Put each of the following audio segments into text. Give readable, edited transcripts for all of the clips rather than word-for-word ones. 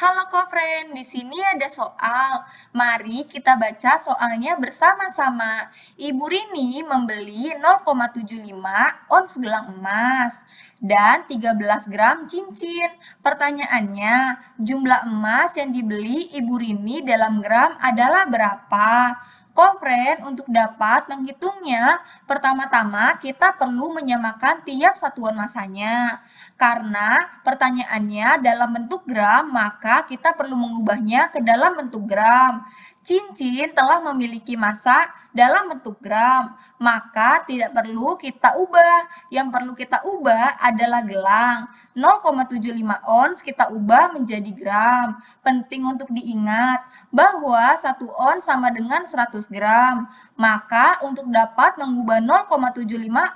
Halo CoFriend, di sini ada soal. Mari kita baca soalnya bersama-sama. Ibu Rini membeli 0,75 ons gelang emas dan 13 gram cincin. Pertanyaannya, jumlah emas yang dibeli Ibu Rini dalam gram adalah berapa? CoFriend, untuk dapat menghitungnya, pertama-tama kita perlu menyamakan tiap satuan masanya. Karena pertanyaannya dalam bentuk gram, maka kita perlu mengubahnya ke dalam bentuk gram. Cincin telah memiliki massa dalam bentuk gram, maka tidak perlu kita ubah. Yang perlu kita ubah adalah gelang. 0,75 ons kita ubah menjadi gram. Penting untuk diingat bahwa 1 ons sama dengan 100 gram. Maka untuk dapat mengubah 0,75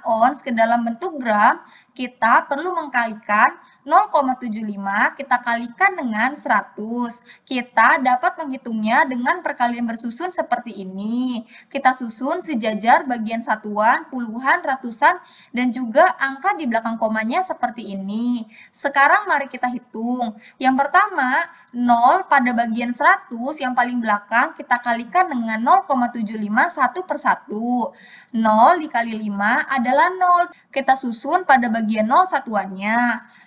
ons ke dalam bentuk gram, kita perlu mengkalikan 0,75 kita kalikan dengan 100. Kita dapat menghitungnya dengan perkalian bersusun seperti ini. Kita susun sejajar bagian satuan, puluhan, ratusan, dan juga angka di belakang komanya seperti ini. Sekarang mari kita hitung. Yang pertama, 0 pada bagian 100 yang paling belakang kita kalikan dengan 0,75 1 per 1. 0 dikali 5 adalah 0. Kita susun pada bagian 0 satuannya.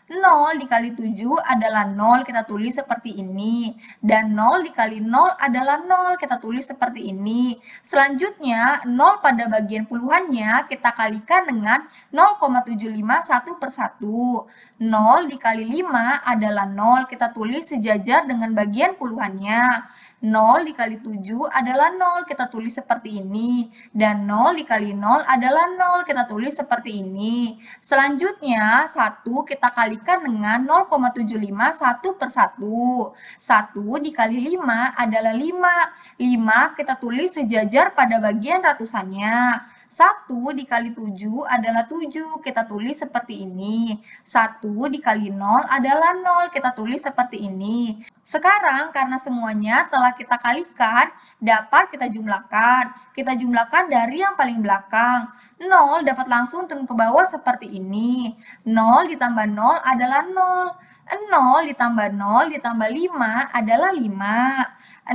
0 dikali 7 adalah 0, kita tulis seperti ini. Dan 0 dikali 0 adalah 0, kita tulis seperti ini. Selanjutnya, 0 pada bagian puluhannya kita kalikan dengan 0,75 1 per 1. 0 dikali 5 adalah 0, kita tulis sejajar dengan bagian puluhannya. 0 dikali 7 adalah 0, kita tulis seperti ini. Dan 0 dikali 0 adalah 0, kita tulis seperti ini. Selanjutnya, 1 kita kalikan dengan 0,75 1 per 1. 1 dikali 5 adalah 5. 5 kita tulis sejajar pada bagian ratusannya. 1 dikali 7 adalah 7. Kita tulis seperti ini. 1 dikali 0 adalah 0. Kita tulis seperti ini. Sekarang karena semuanya telah kita kalikan, dapat kita jumlahkan. Kita jumlahkan dari yang paling belakang. 0 dapat langsung turun ke bawah seperti ini. 0 ditambah 0 adalah 0. 0 ditambah 0 ditambah 5 adalah 5.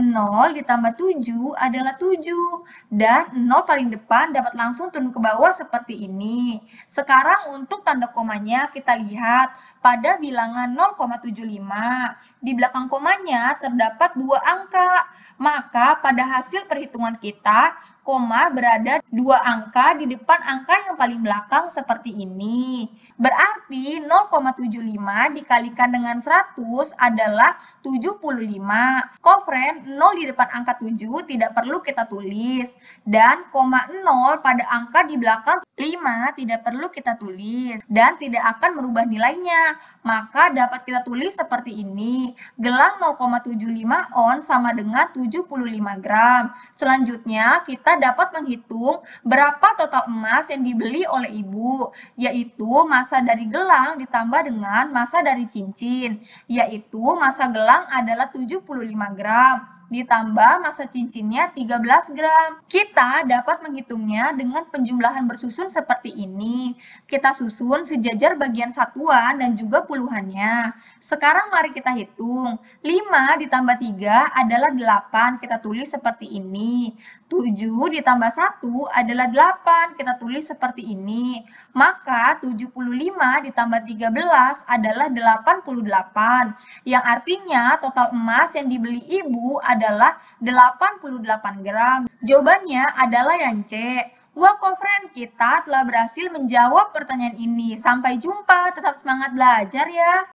0 ditambah 7 adalah 7. Dan 0 paling depan dapat langsung turun ke bawah seperti ini. Sekarang untuk tanda komanya kita lihat pada bilangan 0,75. Di belakang komanya terdapat 2 angka. Maka pada hasil perhitungan kita, koma berada 2 angka di depan angka yang paling belakang seperti ini. Berarti 0,75 dikalikan dengan 100 adalah 75. CoFriend, 0 di depan angka 7 tidak perlu kita tulis. Dan koma 0 pada angka di belakang 5 tidak perlu kita tulis. Dan tidak akan merubah nilainya. Maka dapat kita tulis seperti ini. Gelang 0,75 ons sama dengan 75 gram. Selanjutnya kita dapat menghitung berapa total emas yang dibeli oleh ibu, yaitu massa dari gelang ditambah dengan massa dari cincin, yaitu massa gelang adalah 75 gram ditambah massa cincinnya 13 gram. Kita dapat menghitungnya dengan penjumlahan bersusun seperti ini. Kita susun sejajar bagian satuan dan juga puluhannya. Sekarang mari kita hitung. 5 ditambah 3 adalah 8. Kita tulis seperti ini. 7 ditambah 1 adalah 8. Kita tulis seperti ini. Maka 75 ditambah 13 adalah 88. Yang artinya total emas yang dibeli ibu adalah 88 gram. Jawabannya adalah yang C. Wah CoFriend, kita telah berhasil menjawab pertanyaan ini. Sampai jumpa, tetap semangat belajar ya.